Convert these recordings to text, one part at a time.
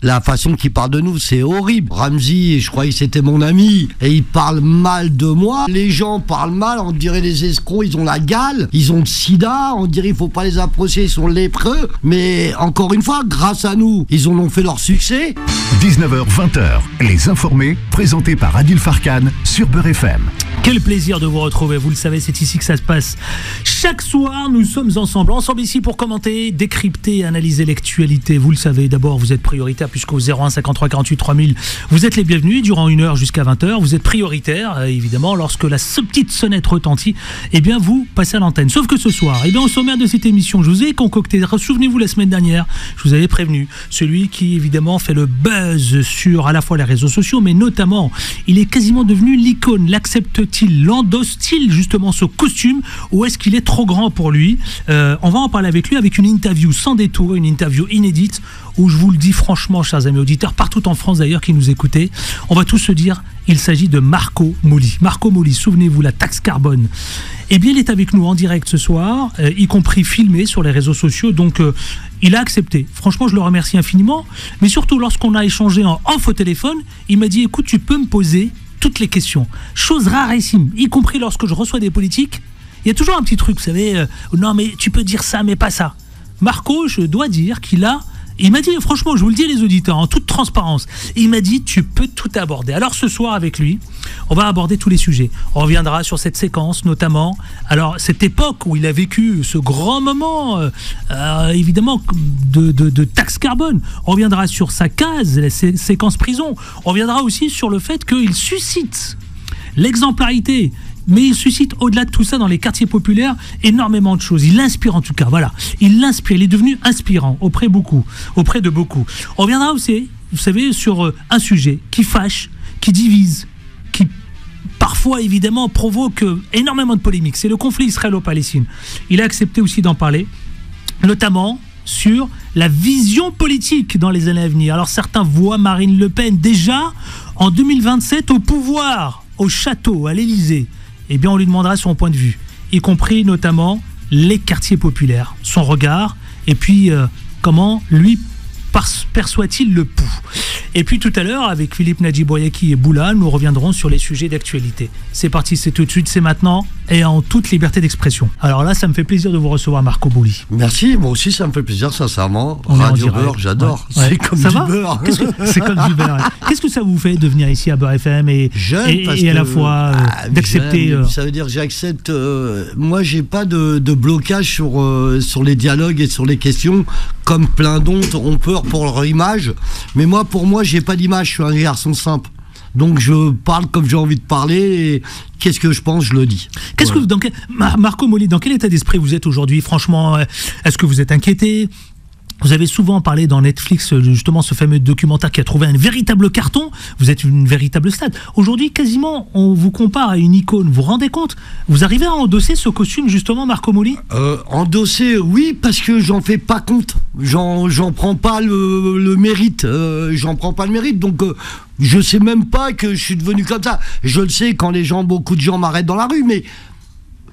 La façon qu'il parle de nous, c'est horrible. Ramzy, je croyais que c'était mon ami, et il parle mal de moi. Les gens parlent mal, on dirait des escrocs, ils ont la gale, ils ont le sida, on dirait qu'il faut pas les approcher, ils sont lépreux. Mais encore une fois, grâce à nous, ils en ont fait leur succès. 19h-20h, Les Informés, présentés par Adile Farquane sur Beur FM. Quel plaisir de vous retrouver, vous le savez, c'est ici que ça se passe. Chaque soir, nous sommes ensemble ici pour commenter, décrypter, analyser l'actualité. Vous le savez, d'abord, vous êtes prioritaire puisqu'au 01 53 48 3000, vous êtes les bienvenus durant une heure jusqu'à 20h. Vous êtes prioritaire, évidemment, lorsque la petite sonnette retentit, eh bien, vous passez à l'antenne. Sauf que ce soir, eh bien, au sommaire de cette émission, je vous ai concocté, souvenez-vous, la semaine dernière, je vous avais prévenu, celui qui, évidemment, fait le buzz sur à la fois les réseaux sociaux, mais notamment, il est quasiment devenu l'icône, l'accepte-t-il? L'endosse-t-il justement ce costume ou est-ce qu'il est trop grand pour lui? On va en parler avec lui avec une interview sans détour, une interview inédite où je vous le dis franchement, chers amis auditeurs, partout en France d'ailleurs qui nous écoutez, on va tous se dire, il s'agit de Marco Mouly. Marco Mouly, souvenez-vous, la taxe carbone. Eh bien, il est avec nous en direct ce soir, y compris filmé sur les réseaux sociaux, donc il a accepté. Franchement, je le remercie infiniment, mais surtout lorsqu'on a échangé en off au téléphone, il m'a dit, écoute, tu peux me poser toutes les questions. Chose rarissime, y compris lorsque je reçois des politiques, il y a toujours un petit truc, vous savez, non mais tu peux dire ça mais pas ça. Marco, je dois dire qu'il a, il m'a dit, franchement je vous le dis les auditeurs, en toute transparence, il m'a dit tu peux tout aborder. Alors ce soir avec lui, on va aborder tous les sujets. On reviendra sur cette séquence notamment, alors cette époque où il a vécu ce grand moment, évidemment, de taxe carbone. On reviendra sur sa case, la séquence prison. On reviendra aussi sur le fait qu'il suscite l'exemplarité, mais il suscite au-delà de tout ça dans les quartiers populaires énormément de choses. Il inspire en tout cas, voilà. Il l'inspire, il est devenu inspirant auprès de beaucoup. On reviendra aussi, vous savez, sur un sujet qui fâche, qui divise, qui parfois évidemment provoque énormément de polémiques. C'est le conflit israélo-palestine. Il a accepté aussi d'en parler, notamment sur la vision politique dans les années à venir. Alors certains voient Marine Le Pen déjà en 2027 au pouvoir, au château, à l'Élysée. Eh bien, on lui demandera son point de vue, y compris notamment les quartiers populaires, son regard, et puis comment lui perçoit-il le pouls. Et puis tout à l'heure, avec Philippe Nadjiboyaki et Boula, nous reviendrons sur les sujets d'actualité. C'est parti, c'est tout de suite, c'est maintenant, et en toute liberté d'expression. Alors là, ça me fait plaisir de vous recevoir, Marco Mouly. Merci, moi aussi, ça me fait plaisir, sincèrement. Radio Beur, j'adore. Ouais. C'est comme ça du beurre. C'est comme du beurre. Qu'est-ce que ça vous fait de venir ici à Beur FM et à la fois d'accepter... Ça veut dire que j'accepte... moi, j'ai pas de blocage sur les dialogues et sur les questions, comme plein d'autres ont peur pour leur image. Mais moi, pour moi, j'ai pas d'image, je suis un garçon simple. Donc je parle comme j'ai envie de parler et qu'est-ce que je pense, je le dis. Qu'est-ce que Marco Mouly, dans quel état d'esprit vous êtes aujourd'hui? Franchement, est-ce que vous êtes inquiété? Vous avez souvent parlé dans Netflix, justement, ce fameux documentaire qui a trouvé un véritable carton. Vous êtes une véritable star. Aujourd'hui, quasiment, on vous compare à une icône. Vous vous rendez compte? Vous arrivez à endosser ce costume, justement, Marco Mouly? Endosser, oui, parce que j'en fais pas compte. J'en prends pas le mérite. Donc, je sais même pas que je suis devenu comme ça. Je le sais quand beaucoup de gens m'arrêtent dans la rue, mais...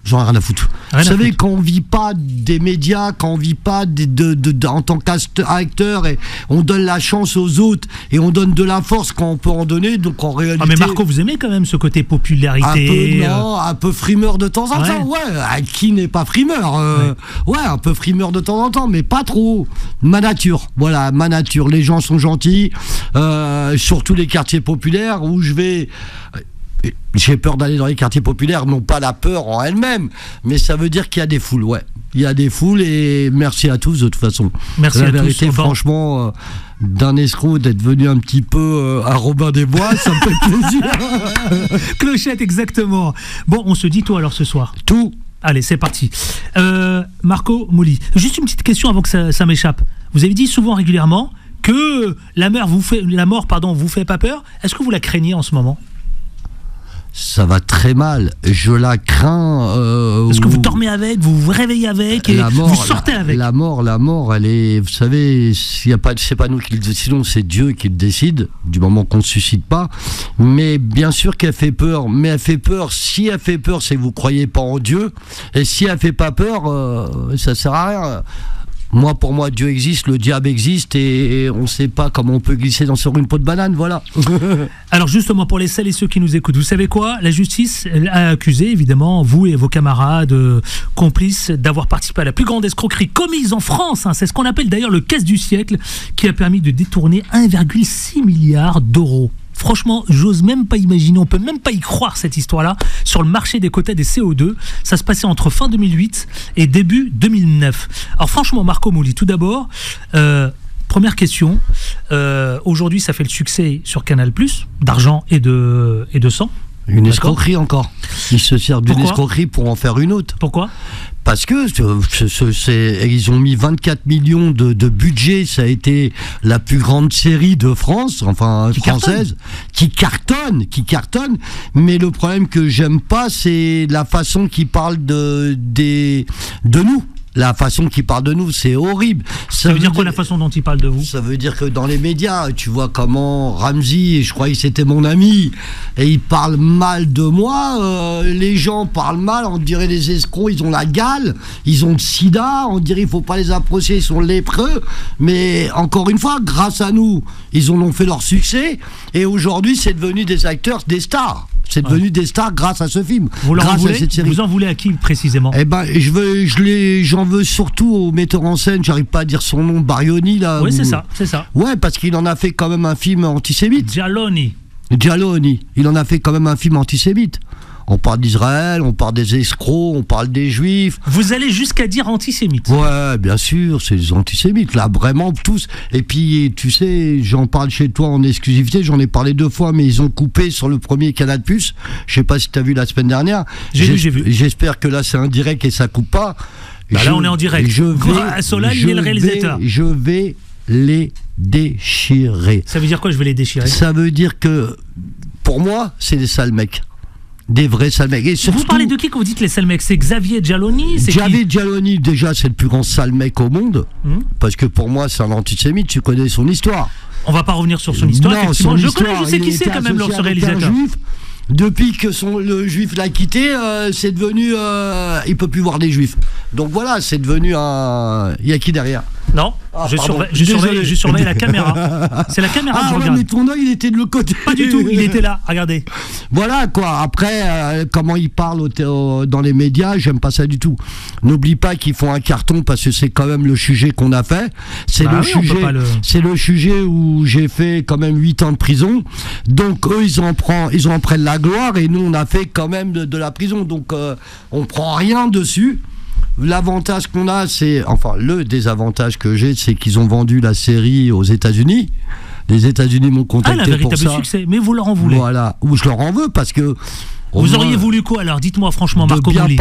j'en ai rien à foutre. Vous savez, quand on vit pas des médias, quand on vit pas en tant qu'acteur, et on donne la chance aux autres et on donne de la force quand on peut en donner, donc en réalité... Ah mais Marco, vous aimez quand même ce côté popularité? Un peu frimeur de temps en temps, ouais. Qui n'est pas frimeur ouais, un peu frimeur de temps en temps, mais pas trop. Ma nature, voilà, ma nature. Les gens sont gentils, surtout les quartiers populaires où je vais... J'ai peur d'aller dans les quartiers populaires, non pas la peur en elle-même, mais ça veut dire qu'il y a des foules, ouais. Il y a des foules et merci à tous de toute façon. Merci à tous. La vérité, franchement, d'un escroc d'être venu un petit peu à Robin des Bois, ça me fait plaisir. Clochette, exactement. Bon, on se dit tout alors ce soir. Tout. Allez, c'est parti. Marco Mouly, juste une petite question avant que ça m'échappe. Vous avez dit souvent régulièrement que la mort vous fait pas peur. Est-ce que vous la craignez en ce moment ? Ça va très mal, je la crains. Parce que vous dormez avec, vous vous réveillez avec, et vous sortez avec. La mort, elle est, vous savez, c'est pas nous qui le décidons, c'est Dieu qui le décide, du moment qu'on ne suscite pas. Mais bien sûr qu'elle fait peur, mais elle fait peur, si elle fait peur, c'est que vous ne croyez pas en Dieu, et si elle ne fait pas peur, ça ne sert à rien. Moi, pour moi, Dieu existe, le diable existe, et on ne sait pas comment on peut glisser dans sur une peau de banane, voilà. Alors justement, pour les celles et ceux qui nous écoutent, vous savez quoi? La justice a accusé, évidemment, vous et vos camarades complices d'avoir participé à la plus grande escroquerie commise en France. Hein. C'est ce qu'on appelle d'ailleurs le casse du siècle, qui a permis de détourner 1,6 milliard d'euros. Franchement, j'ose même pas imaginer, on peut même pas y croire cette histoire-là, sur le marché des quotas des CO2. Ça se passait entre fin 2008 et début 2009. Alors franchement, Marco Mouly, tout d'abord, première question, aujourd'hui ça fait le succès sur Canal+, d'argent et de sang. Une escroquerie encore. Ils se servent d'une escroquerie pour en faire une autre. Pourquoi ? Parce que ils ont mis 24 millions de budget, ça a été la plus grande série de France, enfin qui française, qui cartonne. Mais le problème que j'aime pas, c'est la façon qu'ils parlent de nous. La façon qu'ils parlent de nous, c'est horrible. Ça veut dire quoi, la façon dont ils parlent de vous? Ça veut dire que dans les médias, tu vois comment Ramzy, je croyais que c'était mon ami, et il parle mal de moi, les gens parlent mal, on dirait les escrocs, ils ont la gale, ils ont le sida, on dirait qu'il ne faut pas les approcher, ils sont lépreux, mais encore une fois, grâce à nous, ils en ont fait leur succès, et aujourd'hui, c'est devenu des acteurs, des stars. C'est devenu des stars grâce à ce film. Vous en voulez à qui précisément? Eh ben, j'en veux surtout au metteur en scène, j'arrive pas à dire son nom, Barioni là. Oui, c'est ça. Ouais, parce qu'il en a fait quand même un film antisémite. Djaloni. Il en a fait quand même un film antisémite. On parle d'Israël, on parle des escrocs, on parle des juifs. Vous allez jusqu'à dire antisémite. Ouais, bien sûr, c'est des antisémites, là, vraiment tous. Et puis, tu sais, j'en parle chez toi en exclusivité, j'en ai parlé 2 fois, mais ils ont coupé sur le premier Canal+. Je sais pas si tu as vu la semaine dernière. J'ai vu. J'espère que là, c'est indirect et ça coupe pas. Bah là, on est en direct. Je vais les déchirer. Ça veut dire quoi, je vais les déchirer? Ça veut dire que, pour moi, c'est des sales mecs. Des vrais sales mecs. Et surtout, vous parlez de qui quand vous dites les sales mecs? C'est Xavier Djaloni? Xavier Djaloni, déjà, c'est le plus grand sale mec au monde. Parce que pour moi, c'est un antisémite, tu connais son histoire. On va pas revenir sur son histoire. Non, je sais qui c'est quand même, leur réalisateur. Depuis que le juif l'a quitté, c'est devenu... il peut plus voir des juifs. Donc voilà, c'est devenu un... Il y a qui derrière? Non, ah, je surveille la caméra. C'est la caméra que je regarde. Ah, mais ton œil, il était de l'autre côté. Pas du tout, il était là, regardez. Voilà, quoi. Après, comment ils parlent dans les médias, j'aime pas ça du tout. N'oublie pas qu'ils font un carton, parce que c'est quand même le sujet qu'on a fait. C'est le sujet où j'ai fait quand même 8 ans de prison. Donc, eux, ils en prennent la gloire, et nous, on a fait quand même de la prison. Donc, on prend rien dessus. L'avantage qu'on a, le désavantage que j'ai, c'est qu'ils ont vendu la série aux États-Unis. Les États-Unis m'ont contacté pour ça. Véritable succès, mais vous leur en voulez. Voilà, où je leur en veux parce que... Vous auriez voulu quoi alors? Dites-moi franchement, Marco Mouly.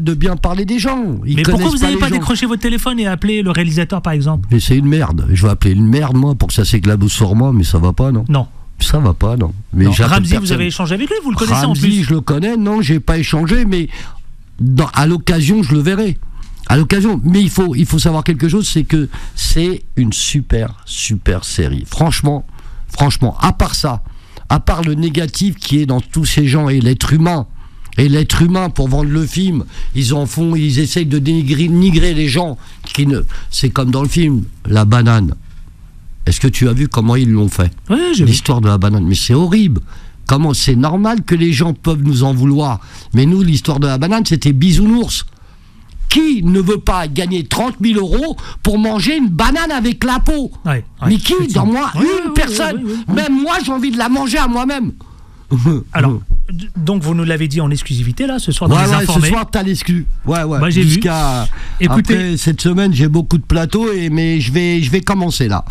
De bien parler des gens. Mais pourquoi vous n'avez pas décroché votre téléphone et appelé le réalisateur par exemple? Mais c'est une merde. Je vais appeler une merde moi pour que ça s'éclabousse sur moi, mais ça va pas, non? Non. Ça va pas, non. Mais Ramzy, vous avez échangé avec lui? Vous le connaissez en plus? Ramzy, je le connais. Non, j'ai pas échangé, mais... à l'occasion, je le verrai. À l'occasion. Mais il faut savoir quelque chose, c'est que c'est une super série. Franchement, à part ça, à part le négatif qui est dans tous ces gens et l'être humain pour vendre le film, ils essayent de dénigrer les gens. C'est comme dans le film, la banane. Est-ce que tu as vu comment ils l'ont fait? Oui, j'ai vu. L'histoire de la banane. Mais c'est horrible. Comment c'est normal que les gens peuvent nous en vouloir? Mais nous, l'histoire de la banane, c'était bisounours. Qui ne veut pas gagner 30 000 euros pour manger une banane avec la peau? Mais qui? Dans moi, une personne. Oui. Même moi, j'ai envie de la manger à moi-même. Alors, donc vous nous l'avez dit en exclusivité là, ce soir dans Les Informés. Ce soir t'as l'exclu. Ouais. Bah, j'ai vu. Écoutez, après, cette semaine j'ai beaucoup de plateaux mais je vais commencer là.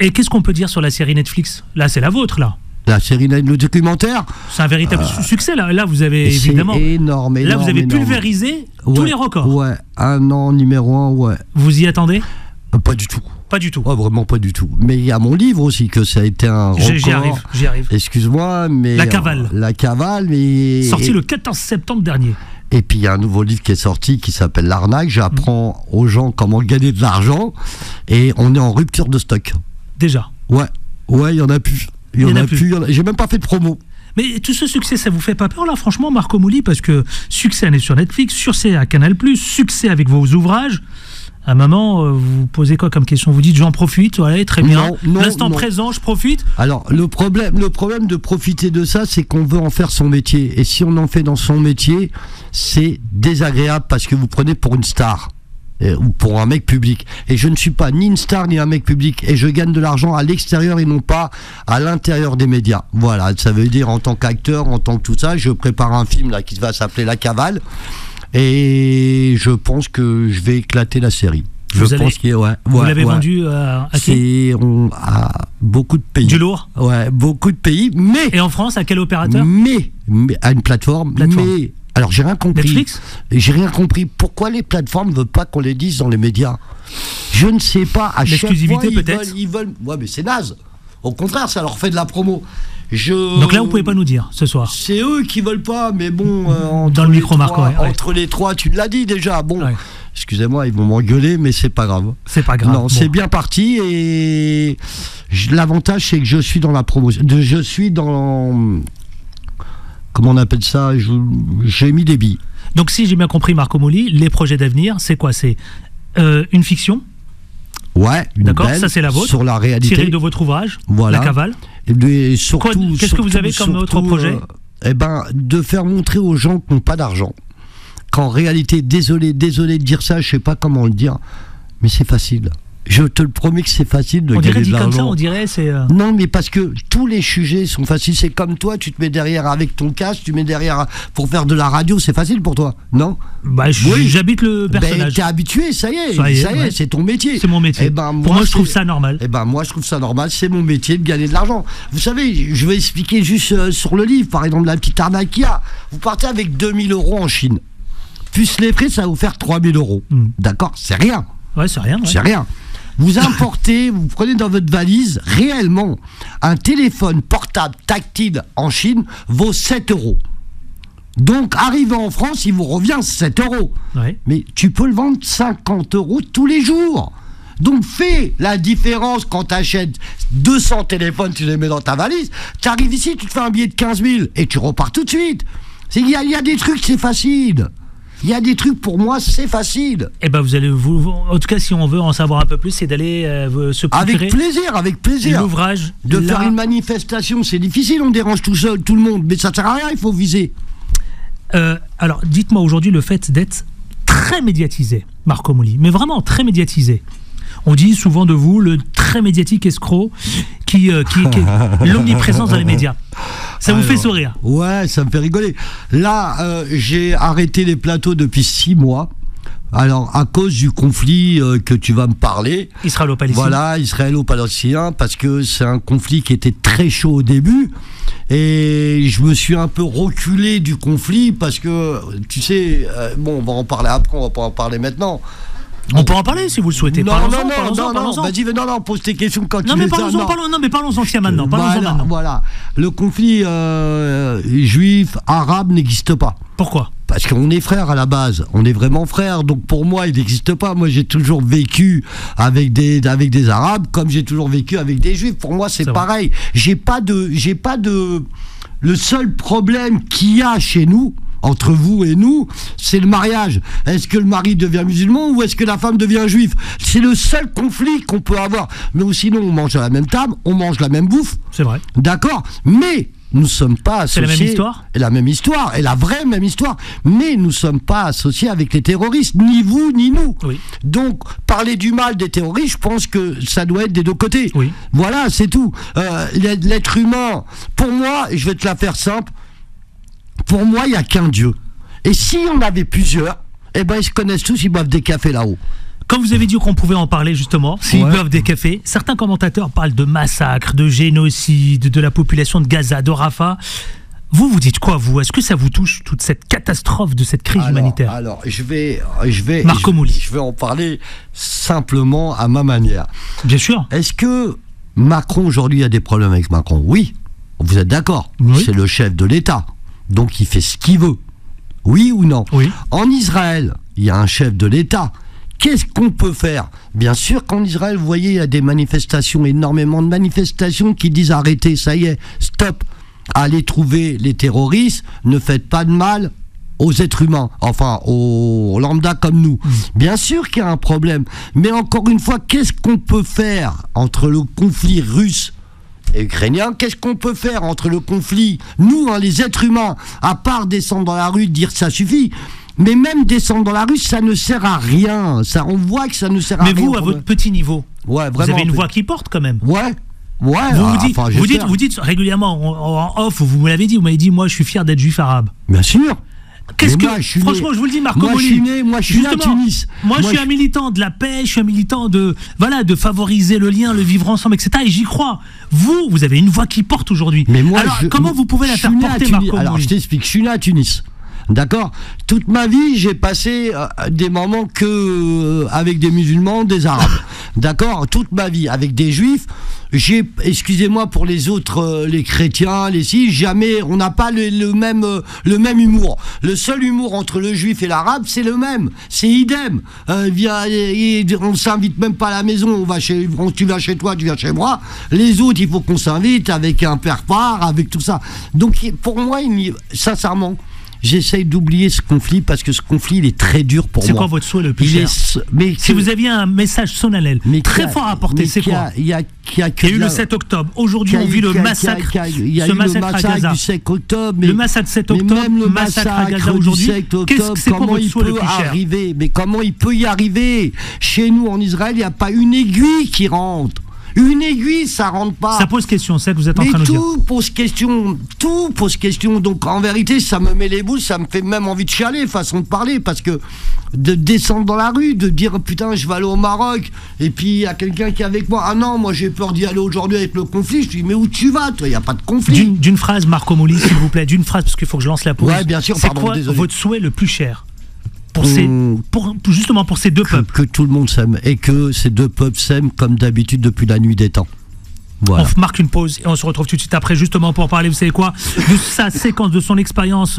Et qu'est-ce qu'on peut dire sur la série Netflix? Là, c'est la vôtre là. La série, le documentaire. C'est un véritable succès, là. Là, vous avez évidemment. C'est énorme. Là, vous avez pulvérisé tous les records. Ouais, numéro 1, ouais. Vous y attendez? Pas du tout. Pas du tout. Ouais, vraiment pas du tout. Mais il y a mon livre aussi, que ça a été un record. J'y arrive. Excuse-moi, mais. La Cavale. Mais. Sorti le 14 septembre dernier. Et puis il y a un nouveau livre qui est sorti qui s'appelle L'arnaque. J'apprends aux gens comment gagner de l'argent. Et on est en rupture de stock. Déjà? Ouais, il y en a plus. Il n'y en a plus. J'ai même pas fait de promo. Mais tout ce succès, ça vous fait pas peur là, franchement, Marco Mouly? Parce que succès sur Netflix, succès à Canal+, succès avec vos ouvrages. À un moment, vous posez quoi comme question? Vous dites j'en profite, allez, très bien. L'instant présent, je profite. Alors le problème de profiter de ça, c'est qu'on veut en faire son métier. Et si on en fait dans son métier, c'est désagréable parce que vous prenez pour une star. Ou pour un mec public. Et je ne suis pas ni une star ni un mec public. Et je gagne de l'argent à l'extérieur et non pas à l'intérieur des médias. Voilà, ça veut dire en tant qu'acteur, en tant que tout ça, je prépare un film là qui va s'appeler La Cavale. Et je pense que je vais éclater la série. Vous l'avez vendu à qui? À beaucoup de pays. Du lourd? Ouais, beaucoup de pays. Mais. Et en France, à quel opérateur? Mais à une plateforme. Mais, alors j'ai rien compris. Netflix ? J'ai rien compris. Pourquoi les plateformes ne veulent pas qu'on les dise dans les médias? Je ne sais pas. À chaque fois, ils veulent. Ouais, mais c'est naze. Au contraire, ça leur fait de la promo. Donc là, vous pouvez pas nous dire ce soir. C'est eux qui veulent pas, mais bon. Dans le micro, Marco. Ouais. Entre les trois, tu l'as dit déjà. Bon, ouais. Excusez-moi, ils vont m'engueuler, mais c'est pas grave. C'est pas grave. Non, bon. C'est bien parti et l'avantage, c'est que je suis dans la promotion. Je suis dans. Comment on appelle ça? J'ai mis des billes. Donc si j'ai bien compris, Marco Mouly, les projets d'avenir, c'est quoi? C'est une fiction? Ouais, une d'accord, ça c'est la vôtre. Sur la réalité. Tirée de votre ouvrage, voilà. La Cavale. Et surtout, qu'est-ce que vous avez comme autre projet? De faire montrer aux gens qui n'ont pas d'argent. Qu'en réalité, désolé de dire ça, je sais pas comment le dire, mais c'est facile. Je te le promets que c'est facile de gagner de l'argent. On dirait dit comme ça, on dirait c'est... Non, mais parce que tous les sujets sont faciles. C'est comme toi, tu te mets derrière avec ton casque, tu mets derrière pour faire de la radio, c'est facile pour toi, non? J'habite le personnage. T'es habitué, ça y est, c'est ton métier. C'est mon métier. Moi, je trouve ça normal. Moi, je trouve ça normal, c'est mon métier de gagner de l'argent. Vous savez, je vais expliquer juste sur le livre, par exemple, la petite arnaque qu'il y a. Vous partez avec 2000 € en Chine. Plus les frais, ça va vous faire 3000 €. D'accord? C'est rien. Ouais, c'est rien. Ouais. C'est rien. Vous importez, vous prenez dans votre valise, réellement, un téléphone portable tactile en Chine vaut 7 €. Donc, arrivé en France, il vous revient 7 €. Ouais. Mais tu peux le vendre 50 € tous les jours. Donc, fais la différence quand tu achètes 200 téléphones, tu les mets dans ta valise. Tu arrives ici, tu te fais un billet de 15 000 et tu repars tout de suite. Il y a des trucs, c'est facile. Il y a des trucs, pour moi, c'est facile. Eh bien, vous allez, en tout cas, si on veut en savoir un peu plus, c'est d'aller se procurer. Avec plaisir. L'ouvrage. Faire une manifestation, c'est difficile, on dérange tout le monde. Mais ça ne sert à rien, il faut viser. Alors, dites-moi aujourd'hui le fait d'être très médiatisé, Marco Mouly, mais vraiment très médiatisé. On dit souvent de vous, le très médiatique escroc, qui l'omniprésence dans les médias. Ça vous fait sourire? Ouais, ça me fait rigoler. Là, j'ai arrêté les plateaux depuis 6 mois. Alors, à cause du conflit que tu vas me parler... Israélo-Palestinien. Voilà, Israélo-Palestinien, parce que c'est un conflit qui était très chaud au début. Et je me suis un peu reculé du conflit, parce que, tu sais... on va en parler après, on va pas en parler maintenant... On peut en parler si vous le souhaitez. Non, vas-y, pose tes questions quand tu veux. Non, mais parlons-en maintenant. Voilà. Le conflit juif-arabe n'existe pas. Pourquoi? Parce qu'on est frères à la base, on est vraiment frères, donc pour moi il n'existe pas. Moi j'ai toujours vécu avec des Arabes, comme j'ai toujours vécu avec des Juifs. Pour moi c'est pareil. J'ai pas de. Le seul problème qu'il y a chez nous, entre vous et nous, c'est le mariage. Est-ce que le mari devient musulman ou est-ce que la femme devient juive? C'est le seul conflit qu'on peut avoir. Mais sinon, on mange à la même table, on mange la même bouffe. C'est vrai. D'accord. Mais nous ne sommes pas associés... C'est la même histoire? Et la vraie même histoire. Mais nous ne sommes pas associés avec les terroristes, ni vous, ni nous. Oui. Donc, parler du mal des terroristes, je pense que ça doit être des deux côtés. Oui. Voilà, c'est tout. L'être humain, pour moi, je vais te la faire simple, pour moi, il n'y a qu'un Dieu. Et si on avait plusieurs, ils se connaissent tous, ils boivent des cafés là-haut. Quand vous avez dit qu'on pouvait en parler, justement, s'ils boivent des cafés, certains commentateurs parlent de massacres, de génocide, de la population de Gaza, de Rafah. Vous dites quoi, vous? Est-ce que ça vous touche, toute cette catastrophe de cette crise humanitaire? Alors, Marco Mouly. Je vais en parler simplement à ma manière. Bien sûr. Est-ce que Macron, aujourd'hui, a des problèmes avec Macron? Oui. Vous êtes d'accord? Oui. C'est le chef de l'État. Donc il fait ce qu'il veut. Oui ou non? Oui. En Israël, il y a un chef de l'État. Qu'est-ce qu'on peut faire? Bien sûr qu'en Israël, vous voyez, il y a des manifestations, énormément de manifestations qui disent arrêtez, ça y est, stop. Allez trouver les terroristes, ne faites pas de mal aux êtres humains, enfin aux lambda comme nous. Bien sûr qu'il y a un problème, mais encore une fois, qu'est-ce qu'on peut faire entre le conflit russe et ukrainien, qu'est-ce qu'on peut faire entre le conflit, nous, hein, les êtres humains, à part descendre dans la rue, dire ça suffit. Mais même descendre dans la rue, ça ne sert à rien. Ça, on voit que ça ne sert à rien. Mais vous, à votre petit niveau, ouais, vous avez une voix qui porte quand même. Ouais. Ouais, vous dites régulièrement en off, vous me l'avez dit, vous m'avez dit, moi je suis fier d'être juif arabe. Bien sûr. Qu'est-ce que moi, franchement, je vous le dis, Marco Mouly, moi je suis né à Tunis. Moi je suis un militant de la paix, je suis un militant de de favoriser le lien, le vivre ensemble, etc. Et j'y crois. Vous, vous avez une voix qui porte aujourd'hui. Mais moi, alors comment vous pouvez la faire porter, Marco Mouly? Alors je t'explique, je suis né à Tunis. D'accord. Toute ma vie, j'ai passé des moments que avec des musulmans, des arabes. D'accord. Toute ma vie avec des juifs. J'ai, excusez-moi pour les autres, les chrétiens, les si, jamais, on n'a pas le même humour. Le seul humour entre le juif et l'arabe, c'est le même, c'est idem. On s'invite même pas à la maison, tu vas chez toi, tu viens chez moi. Les autres, il faut qu'on s'invite avec un père-part, avec tout ça. Donc pour moi, sincèrement, j'essaye d'oublier ce conflit parce que ce conflit, il est très dur pour moi. C'est quoi votre souhait le plus cher? Si vous aviez un message solennel, très fort à porter, c'est quoi? Il y a eu le 7 octobre. Aujourd'hui, on vit le massacre. Le massacre du 7 octobre. Le massacre 7 octobre. Même le massacre à Gaza aujourd'hui. Qu'est-ce que c'est pour votre souhait le plus cher? Mais comment il peut y arriver? Chez nous, en Israël, il n'y a pas une aiguille qui rentre. Une aiguille, ça rentre pas. Ça pose question, c'est que vous êtes en train de dire. Tout pose question, tout pose question. Donc en vérité, ça me met les boules, ça me fait même envie de chialer, façon de parler, parce que de descendre dans la rue, de dire putain, je vais aller au Maroc, et puis il y a quelqu'un qui est avec moi. Ah non, moi j'ai peur d'y aller aujourd'hui avec le conflit. Je dis mais où tu vas, toi? Il n'y a pas de conflit. D'une phrase, Marco Mouly, s'il vous plaît, d'une phrase, parce qu'il faut que je lance la pause. Ouais, bien sûr. C'est quoi votre souhait le plus cher? Justement pour ces deux peuples. Que tout le monde s'aime et que ces deux peuples s'aiment comme d'habitude depuis la nuit des temps. Voilà. On marque une pause et on se retrouve tout de suite après justement pour parler, vous savez quoi, de sa séquence, de son expérience,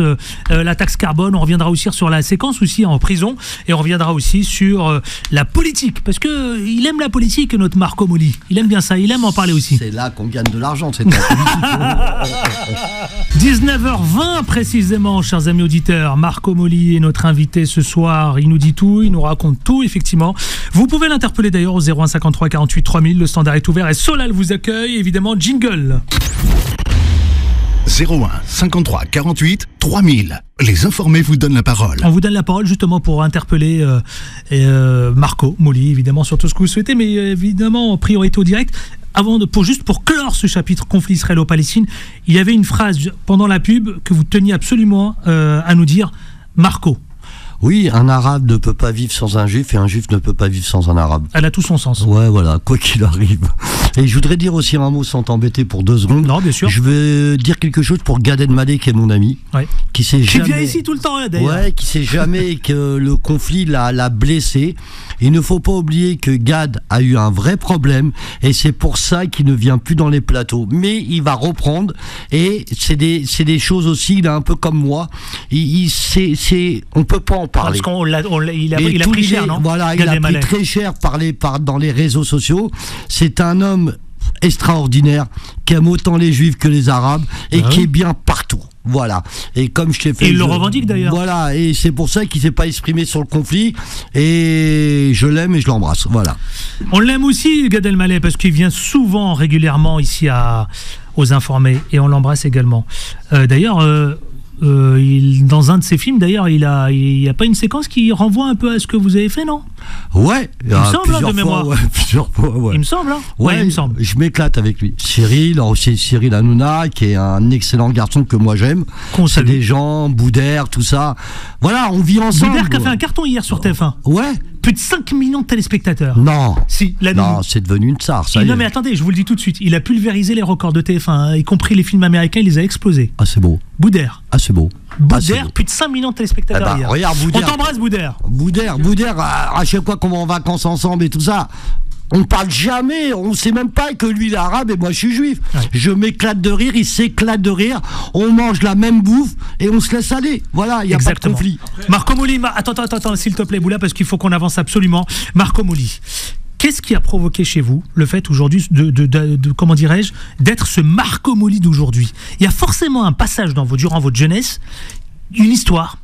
la taxe carbone. On reviendra aussi sur la séquence aussi en prison et on reviendra aussi sur la politique, parce que il aime la politique, notre Marco Mouly, il aime bien ça, il aime en parler aussi. C'est là qu'on gagne de l'argent, c'est la politique. 19h20 précisément, chers amis auditeurs. Marco Mouly est notre invité ce soir, il nous dit tout, il nous raconte tout effectivement. Vous pouvez l'interpeller d'ailleurs au 01 53 48 3000, le standard est ouvert et Solal vous accueille. Évidemment, jingle. 01 53 48 3000. Les informés vous donnent la parole. On vous donne la parole justement pour interpeller Marco Mouly, évidemment, sur tout ce que vous souhaitez, mais évidemment en priorité au direct. Juste pour clore ce chapitre conflit israélo-palestine, il y avait une phrase pendant la pub que vous teniez absolument à nous dire, Marco. Oui, un arabe ne peut pas vivre sans un juif et un juif ne peut pas vivre sans un arabe. Elle a tout son sens. Ouais, voilà, quoi qu'il arrive. Et je voudrais dire aussi un mot sans t'embêter pour 2 secondes. Non, bien sûr. Je veux dire quelque chose pour Gad Elmaleh, qui est mon ami. Ouais. Qui vient ici tout le temps, d'ailleurs. Ouais, qui sait jamais que le conflit l'a blessé. Il ne faut pas oublier que Gad a eu un vrai problème et c'est pour ça qu'il ne vient plus dans les plateaux. Mais il va reprendre et c'est des choses aussi, il est un peu comme moi. On peut pas en parler. Parce qu'il a pris cher, non? Voilà, il a pris très cher dans les réseaux sociaux. C'est un homme extraordinaire qui aime autant les juifs que les arabes et qui est bien partout. Voilà. Et comme je t'ai fait. Et il le revendique d'ailleurs. Voilà. Et c'est pour ça qu'il ne s'est pas exprimé sur le conflit. Et je l'aime et je l'embrasse. Voilà. On l'aime aussi, Gad Elmaleh, parce qu'il vient souvent, régulièrement ici aux Informés. Et on l'embrasse également. D'ailleurs. Dans un de ses films, d'ailleurs, il n'y a pas une séquence qui renvoie un peu à ce que vous avez fait, non? Ouais, il me semble, de mémoire. Ouais, plusieurs fois, ouais. Il me semble, hein? Ouais, il me semble. Je m'éclate avec lui. Cyril Hanouna, qui est un excellent garçon que moi j'aime. C'est des gens, Booder, tout ça. Voilà, on vit ensemble. Booder qui a fait un carton hier sur TF1. Ouais. Plus de 5 millions de téléspectateurs. Non. Si, non, c'est devenu une star, ça. Non, mais attendez, je vous le dis tout de suite. Il a pulvérisé les records de TF1, y compris les films américains, il les a explosés. Ah, c'est beau. Booder. Ah, c'est beau. Booder, plus de 5 millions de téléspectateurs. Eh ben, regarde, Booder. On t'embrasse, Booder. Booder, à chaque fois qu'on va en vacances ensemble et tout ça. On parle jamais, on sait même pas que lui il est arabe et moi je suis juif. Ouais. Je m'éclate de rire, il s'éclate de rire, on mange la même bouffe et on se laisse aller. Voilà, il n'y a pas de conflit. Marco Mouly, attends, s'il te plaît, Boula, parce qu'il faut qu'on avance absolument. Marco Mouly, qu'est-ce qui a provoqué chez vous le fait aujourd'hui comment dirais-je, d'être ce Marco Mouly d'aujourd'hui? Il y a forcément un passage durant votre jeunesse, une histoire,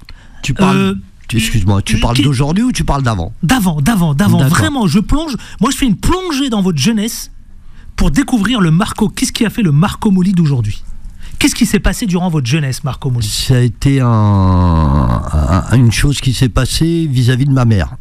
Tu parles... Excuse-moi, tu parles d'aujourd'hui ou tu parles d'avant? D'avant. Vraiment, je plonge. Moi, je fais une plongée dans votre jeunesse pour découvrir le Marco. Qu'est-ce qui a fait le Marco Mouly d'aujourd'hui? Qu'est-ce qui s'est passé durant votre jeunesse, Marco Mouly? Ça a été une chose qui s'est passée vis-à-vis de ma mère.